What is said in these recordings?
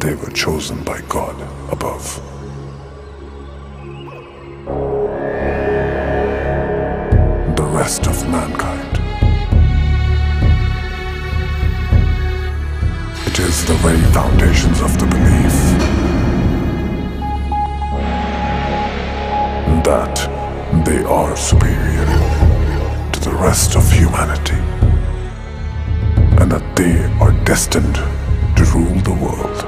They were chosen by God above. The rest of mankind. It is the very foundations of the belief that they are superior to the rest of humanity and that they are destined to rule the world.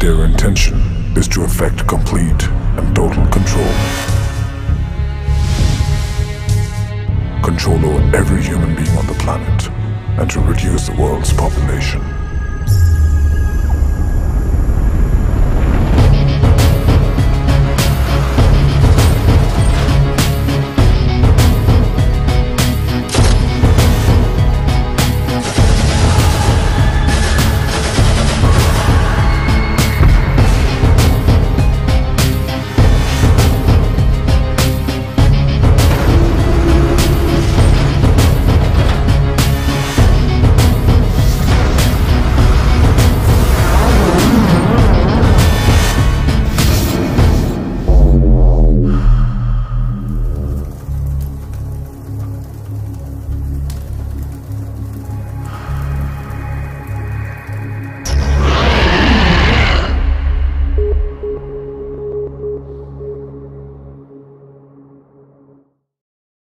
Their intention is to effect complete and total control. Control over every human being on the planet and to reduce the world's population.